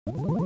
What?